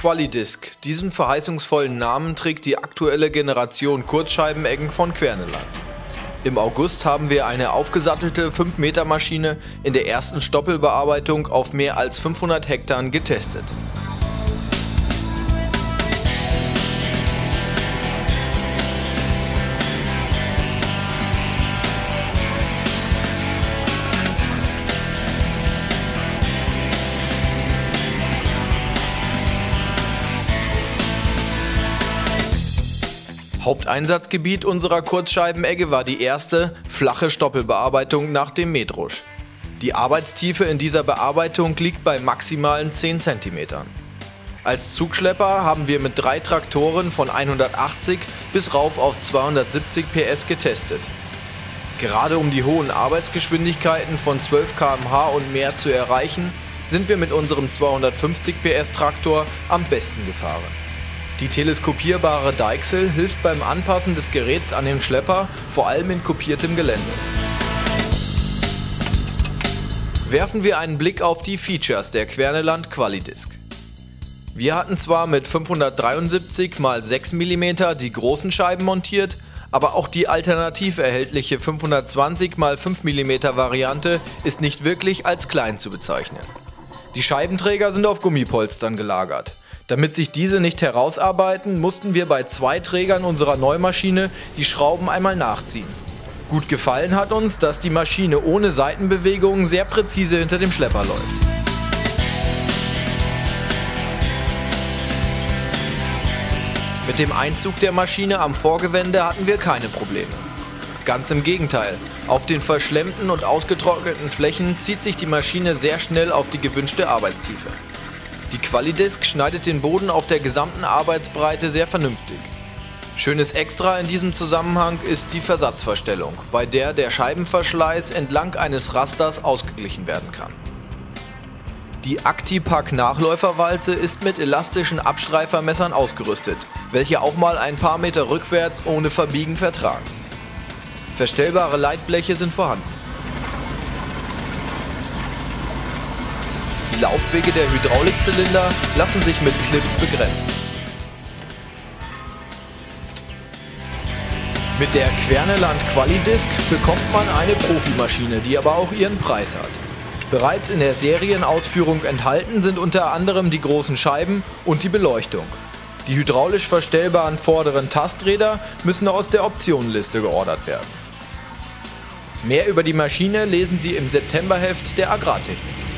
QualiDisc. Diesen verheißungsvollen Namen trägt die aktuelle Generation Kurzscheibeneggen von Kverneland. Im August haben wir eine aufgesattelte 5-Meter-Maschine in der ersten Stoppelbearbeitung auf mehr als 500 Hektar getestet. Haupteinsatzgebiet unserer Kurzscheibenegge war die erste, flache Stoppelbearbeitung nach dem Mähdrusch. Die Arbeitstiefe in dieser Bearbeitung liegt bei maximalen 10 cm. Als Zugschlepper haben wir mit 3 Traktoren von 180 bis rauf auf 270 PS getestet. Gerade um die hohen Arbeitsgeschwindigkeiten von 12 km/h und mehr zu erreichen, sind wir mit unserem 250 PS Traktor am besten gefahren. Die teleskopierbare Deichsel hilft beim Anpassen des Geräts an den Schlepper, vor allem in kopiertem Gelände. Werfen wir einen Blick auf die Features der Kverneland QualiDisc. Wir hatten zwar mit 573 x 6 mm die großen Scheiben montiert, aber auch die alternativ erhältliche 520 x 5 mm Variante ist nicht wirklich als klein zu bezeichnen. Die Scheibenträger sind auf Gummipolstern gelagert. Damit sich diese nicht herausarbeiten, mussten wir bei 2 Trägern unserer Neumaschine die Schrauben einmal nachziehen. Gut gefallen hat uns, dass die Maschine ohne Seitenbewegungen sehr präzise hinter dem Schlepper läuft. Mit dem Einzug der Maschine am Vorgewende hatten wir keine Probleme. Ganz im Gegenteil, auf den verschlemmten und ausgetrockneten Flächen zieht sich die Maschine sehr schnell auf die gewünschte Arbeitstiefe. Die QualiDisc schneidet den Boden auf der gesamten Arbeitsbreite sehr vernünftig. Schönes Extra in diesem Zusammenhang ist die Versatzverstellung, bei der der Scheibenverschleiß entlang eines Rasters ausgeglichen werden kann. Die Acti-Pack-Nachläuferwalze ist mit elastischen Abstreifermessern ausgerüstet, welche auch mal ein paar Meter rückwärts ohne Verbiegen vertragen. Verstellbare Leitbleche sind vorhanden. Die Laufwege der Hydraulikzylinder lassen sich mit Clips begrenzen. Mit der Kverneland QualiDisc bekommt man eine Profimaschine, die aber auch ihren Preis hat. Bereits in der Serienausführung enthalten sind unter anderem die großen Scheiben und die Beleuchtung. Die hydraulisch verstellbaren vorderen Tasträder müssen aus der Optionenliste geordert werden. Mehr über die Maschine lesen Sie im Septemberheft der Agrartechnik.